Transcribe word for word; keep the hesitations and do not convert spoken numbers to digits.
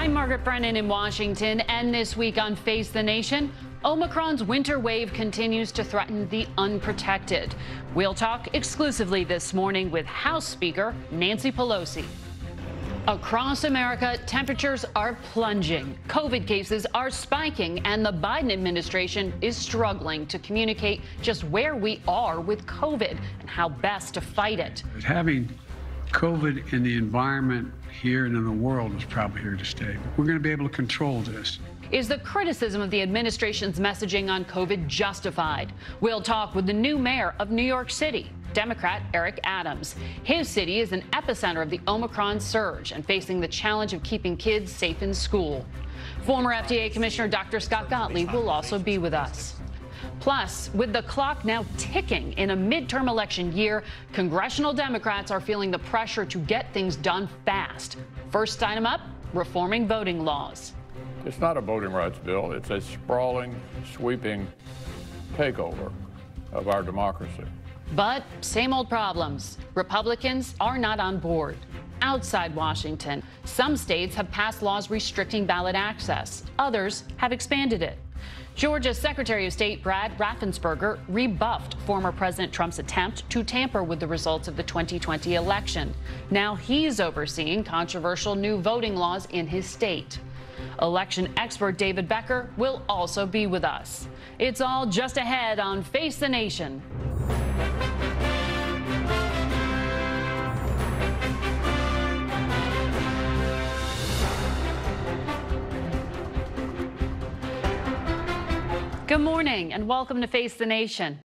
I'm Margaret Brennan in Washington, and this week on Face the Nation, Omicron's winter wave continues to threaten the unprotected. We'll talk exclusively this morning with House Speaker Nancy Pelosi. Across America, temperatures are plunging, COVID cases are spiking, and the Biden administration is struggling to communicate just where we are with COVID and how best to fight it. Having COVID in the environment here and in the world is probably here to stay. We're going to be able to control this. Is the criticism of the administration's messaging on COVID justified? We'll talk with the new mayor of New York City, Democrat Eric Adams. His city is an epicenter of the Omicron surge and facing the challenge of keeping kids safe in school. Former F D A Commissioner Doctor Scott Gottlieb will also be with us. Plus, with the clock now ticking in a midterm election year, congressional Democrats are feeling the pressure to get things done fast. First item up, reforming voting laws. It's not a voting rights bill. It's a sprawling, sweeping takeover of our democracy. But same old problems. Republicans are not on board. Outside Washington, some states have passed laws restricting ballot access. Others have expanded it. Georgia's Secretary of State Brad Raffensperger rebuffed former President Trump's attempt to tamper with the results of the twenty twenty election. Now he's overseeing controversial new voting laws in his state. Election expert David Becker will also be with us. It's all just ahead on Face the Nation. Good morning and welcome to Face the Nation.